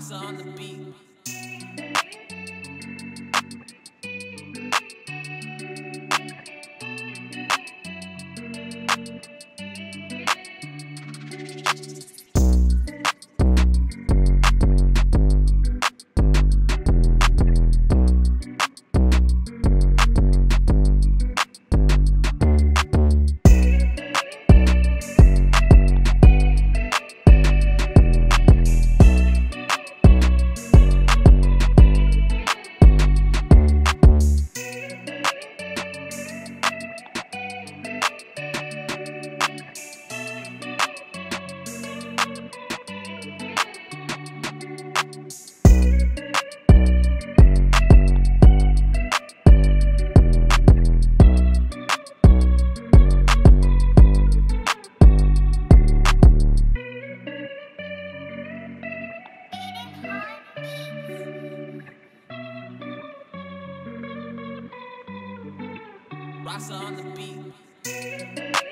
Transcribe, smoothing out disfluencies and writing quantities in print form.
Roxa on the beat. Roxa on the beat.